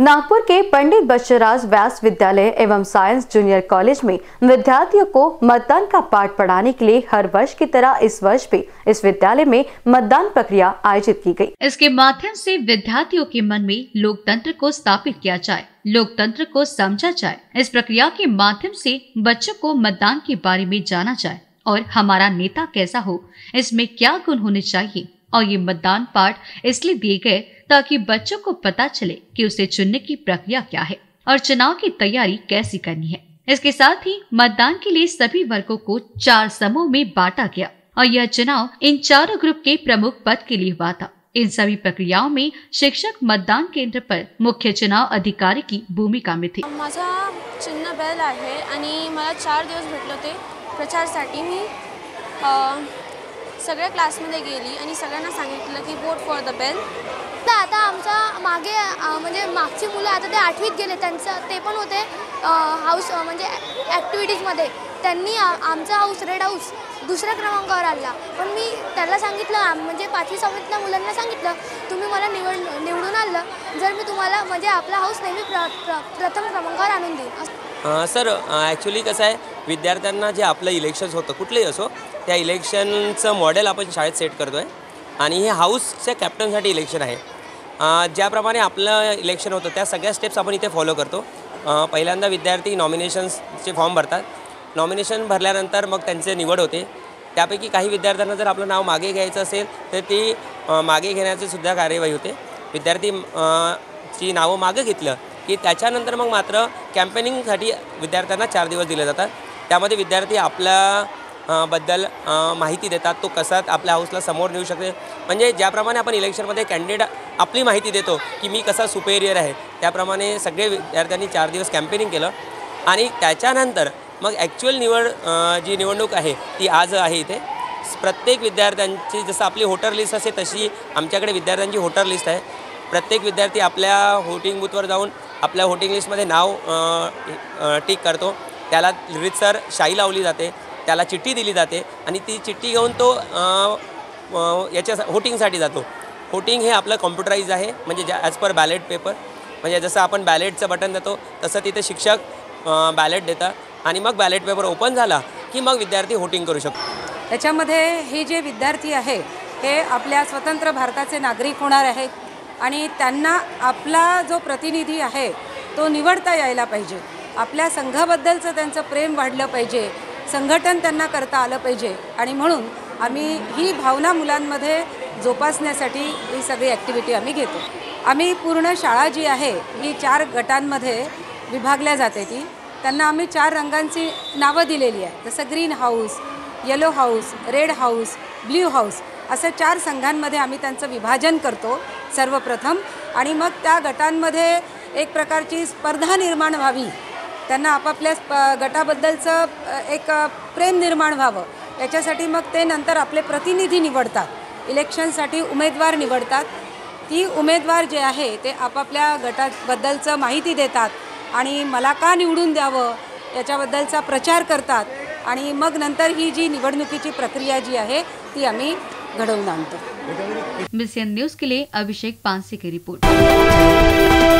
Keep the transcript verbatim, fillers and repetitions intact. नागपुर के पंडित बच्चराज व्यास विद्यालय एवं साइंस जूनियर कॉलेज में विद्यार्थियों को मतदान का पाठ पढ़ाने के लिए हर वर्ष की तरह इस वर्ष भी इस विद्यालय में मतदान प्रक्रिया आयोजित की गई। इसके माध्यम से विद्यार्थियों के मन में लोकतंत्र को स्थापित किया जाए, लोकतंत्र को समझा जाए। इस प्रक्रिया के माध्यम से बच्चों को मतदान के बारे में जाना जाए और हमारा नेता कैसा हो, इसमें क्या गुण होने चाहिए। और ये मतदान पाठ इसलिए दिए गए ताकि बच्चों को पता चले कि उसे चुनने की प्रक्रिया क्या है और चुनाव की तैयारी कैसे करनी है। इसके साथ ही मतदान के लिए सभी वर्गों को चार समूह में बांटा गया और यह चुनाव इन चारों ग्रुप के प्रमुख पद के लिए हुआ था। इन सभी प्रक्रियाओं में शिक्षक मतदान केंद्र पर मुख्य चुनाव अधिकारी की भूमिका में थे। माझा चिन्ह बैल आहे आणि मला चार दिवस भेटले होते प्रचारासाठी। मी सगळ्या क्लासमध्ये गेली आणि सगळ्यांना सांगितलं की वोट फॉर द बेल। आता आमच्या मागे म्हणजे मागची मुलं आता ते आठवीत गेले, त्यांचं ते पण होते हाऊस म्हणजे ॲक्टिव्हिटीजमध्ये। त्यांनी आमचा हाऊस रेड हाऊस दुसऱ्या क्रमांकावर आणला, पण मी त्याला सांगितलं म्हणजे पाचवी सहावीतल्या मुलांना सांगितलं तुम्ही मला निवड निवडून आणलं, जर मी तुम्हाला म्हणजे आपला हाऊस नेहमी प्र, प्र, प्रथम क्रमांकावर आणून देईन। सर ॲक्च्युली कसं आहे, विद्यार्थ्यांना जे आपलं इलेक्शन्स होतं कुठलंही असो त्या इलेक्शनचं मॉडेल आपण शाळेत सेट करतो आहे आणि हे हाऊसच्या कॅप्टनसाठी इलेक्शन आहे। ज्याप्रमाणे आपलं इलेक्शन होतं त्या सगळ्या स्टेप्स आपण इथे फॉलो करतो। पहिल्यांदा विद्यार्थी नॉमिनेशन्सचे फॉर्म भरतात, नॉमिनेशन भरल्यानंतर मग त्यांचे निवड होते। त्यापैकी काही विद्यार्थ्यांना जर आपलं नाव मागे घ्यायचं असेल तर ती मागे घेण्याची सुद्धा कार्यवाही होते। विद्यार्थी ची नावं मागे घेतलं की त्याच्यानंतर मग मात्र कॅम्पेनिंगसाठी विद्यार्थ्यांना चार दिवस दिले जातात। त्यामध्ये विद्यार्थी आपल्या बद्दल माहिती देतात, तो कसा आपल्या हाऊसला समोर नेऊ शकते। म्हणजे ज्याप्रमाणे आपण इलेक्शनमध्ये कॅन्डिडेट आपली माहिती देतो की मी कसा सुपेरियर आहे, त्याप्रमाणे सगळे विद्यार्थ्यांनी चार दिवस कॅम्पेनिंग केलं आणि त्याच्यानंतर मग ॲक्च्युअल निवड जी निवडणूक आहे ती आज आहे। इथे प्रत्येक विद्यार्थ्यांची जसं आपली होटर लिस्ट असते तशी आमच्याकडे विद्यार्थ्यांची होटर लिस्ट आहे। प्रत्येक विद्यार्थी आपल्या व्होटिंग बूथवर जाऊन आपल्या व्होटिंग लिस्टमध्ये नाव टिक करतो, त्याला रीतसर शाई लावली जाते, त्याला चिठ्ठी दिली जाते आणि ती चिठ्ठी घेऊन तो याच्या व्होटिंगसाठी जातो। व्होटिंग हे आपलं कॉम्प्युटराईज आहे, म्हणजे ज्या ॲज पर बॅलेट पेपर, म्हणजे जसं आपण बॅलेटचं बटन देतो तसं तिथे शिक्षक बॅलेट देतात आणि मग बॅलेट पेपर ओपन झाला की मग विद्यार्थी व्होटिंग करू शकतो। त्याच्यामध्ये हे जे विद्यार्थी आहे हे आपल्या स्वतंत्र भारताचे नागरिक होणार आहेत आणि त्यांना आपला जो प्रतिनिधी आहे तो निवडता यायला पाहिजे। आपल्या संघाबद्दलचं त्यांचं प्रेम वाढलं पाहिजे, संघटन त्यांना करता आलं पाहिजे आणि म्हणून आम्ही ही भावना मुलांमध्ये जोपासण्यासाठी ही सगळी ॲक्टिव्हिटी आम्ही घेतो। आम्ही पूर्ण शाळा जी आहे ही चार गटांमध्ये विभागल्या जाते, ती त्यांना आम्ही चार रंगांची नावं दिलेली आहे, जसं green house, yellow house, red house, blue house असं चार संघांमध्ये आम्ही त्यांचं विभाजन करतो सर्वप्रथम। आणि मग त्या गटांमध्ये एक प्रकारची स्पर्धा निर्माण व्हावी, त्यांना आपापल्या स्प गटाबद्दलचं एक प्रेम निर्माण व्हावं याच्यासाठी मग ते नंतर आपले प्रतिनिधी निवडतात, इलेक्शनसाठी उमेदवार निवडतात। ती उमेदवार जे आहे ते आपापल्या गटाबद्दलचं माहिती देतात आणि मला का निवडून द्यावं याच्याबद्दलचा प्रचार करतात आणि मग नंतर ही जी निवडणुकीची प्रक्रिया जी आहे ती आम्ही घडवून आणतो। मिशन न्यूज के लिए अभिषेक पांसे की रिपोर्ट।